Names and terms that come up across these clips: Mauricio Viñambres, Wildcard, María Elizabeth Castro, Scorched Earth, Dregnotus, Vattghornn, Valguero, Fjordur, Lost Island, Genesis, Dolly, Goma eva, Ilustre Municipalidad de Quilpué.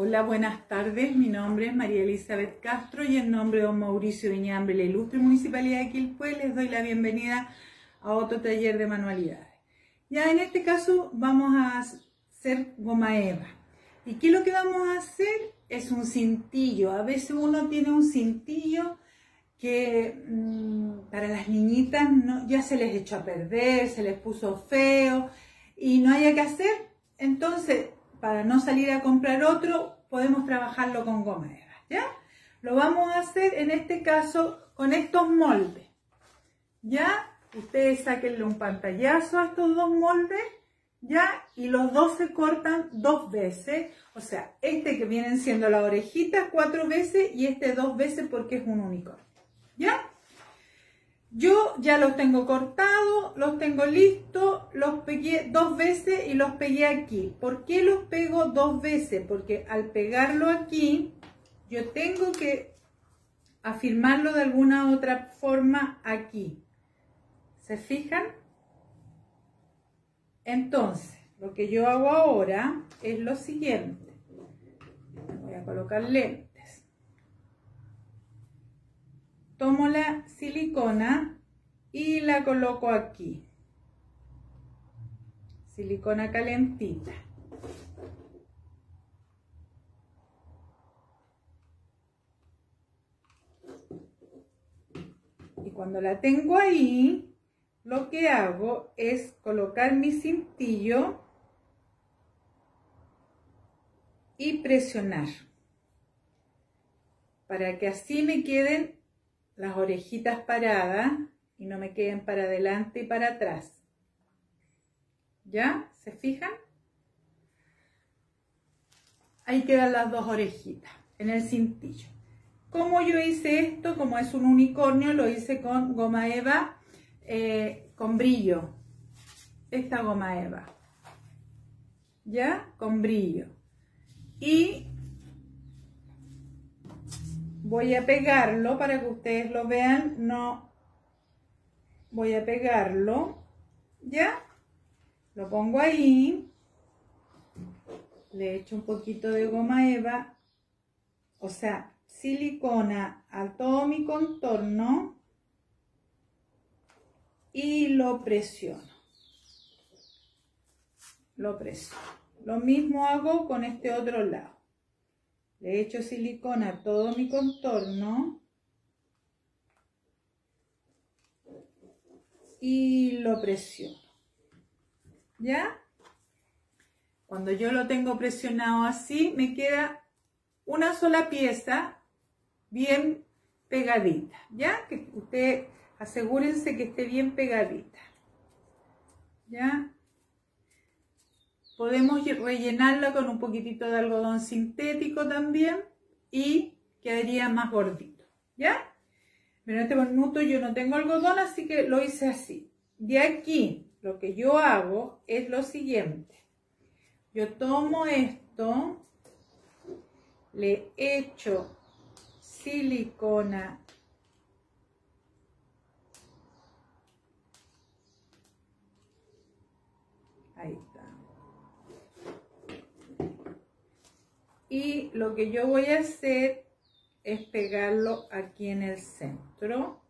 Hola, buenas tardes. Mi nombre es María Elizabeth Castro y en nombre de don Mauricio Viñambres, la Ilustre Municipalidad de Quilpué, les doy la bienvenida a otro taller de manualidades. Ya en este caso vamos a hacer goma eva. ¿Y qué es lo que vamos a hacer? Es un cintillo. A veces uno tiene un cintillo que para las niñitas ya se les echó a perder, se les puso feo y no haya que hacer. Entonces, para no salir a comprar otro, podemos trabajarlo con goma eva, ¿ya? Lo vamos a hacer en este caso con estos moldes, ¿ya? Ustedes sáquenle un pantallazo a estos dos moldes, ¿ya? Y los dos se cortan dos veces, o sea, este que vienen siendo las orejitas 4 veces y este 2 veces porque es un unicornio, ¿ya? Yo ya los tengo cortados, los tengo listos, los pegué 2 veces y los pegué aquí. ¿Por qué los pego 2 veces? Porque al pegarlo aquí, yo tengo que afirmarlo de alguna otra forma aquí. ¿Se fijan? Entonces, lo que yo hago ahora es lo siguiente. Voy a colocar lento. Tomo la silicona y la coloco aquí. Silicona calentita. Y cuando la tengo ahí, lo que hago es colocar mi cintillo y presionar. Para que así me queden las orejitas paradas y no me queden para adelante y para atrás. ¿Ya? ¿Se fijan? Ahí quedan las dos orejitas en el cintillo. Como yo hice esto, como es un unicornio, lo hice con goma eva, con brillo. Esta goma eva. ¿Ya? Con brillo. Y voy a pegarlo para que ustedes lo vean, no voy a pegarlo, ¿ya? Lo pongo ahí, le echo un poquito de goma eva, o sea, silicona a todo mi contorno y lo presiono. Lo presiono. Lo mismo hago con este otro lado. Le echo silicona a todo mi contorno y lo presiono, ¿ya? Cuando yo lo tengo presionado así, me queda una sola pieza bien pegadita, ¿ya? Que ustedes asegúrense que esté bien pegadita, ¿ya? Podemos rellenarla con un poquitito de algodón sintético también y quedaría más gordito, ¿ya? Pero en este minuto yo no tengo algodón, así que lo hice así. De aquí, lo que yo hago es lo siguiente. Yo tomo esto, le echo silicona y lo que yo voy a hacer es pegarlo aquí en el centro.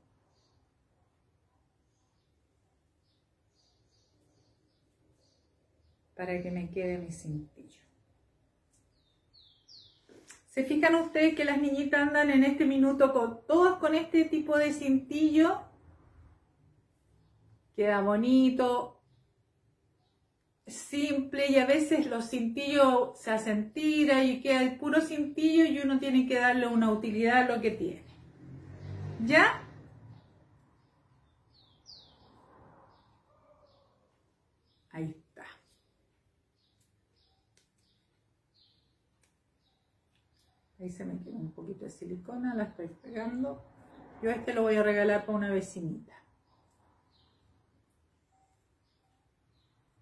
Para que me quede mi cintillo. ¿Se fijan ustedes que las niñitas andan en este minuto todas con este tipo de cintillo? Queda bonito. Simple, y a veces los cintillos se hacen tira y queda el puro cintillo y uno tiene que darle una utilidad a lo que tiene, ¿ya? Ahí está. Ahí se me queda un poquito de silicona, la estoy pegando. Yo este lo voy a regalar para una vecinita.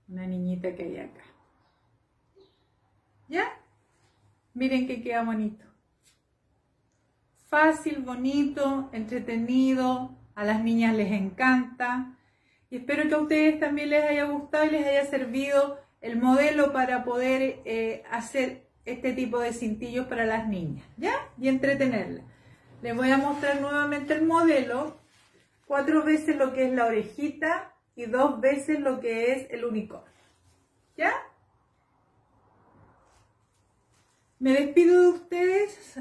Una niñita que hay acá. ¿Ya? Miren que queda bonito. Fácil, bonito, entretenido. A las niñas les encanta. Y espero que a ustedes también les haya gustado y les haya servido el modelo para poder hacer este tipo de cintillos para las niñas, ¿ya? Y entretenerlas. Les voy a mostrar nuevamente el modelo, 4 veces lo que es la orejita y 2 veces lo que es el unicornio, ¿ya? Me despido de ustedes,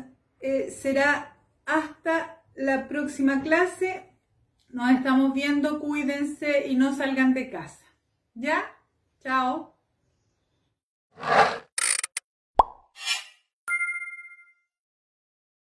será hasta la próxima clase, nos estamos viendo, cuídense y no salgan de casa, ¿ya? Chao.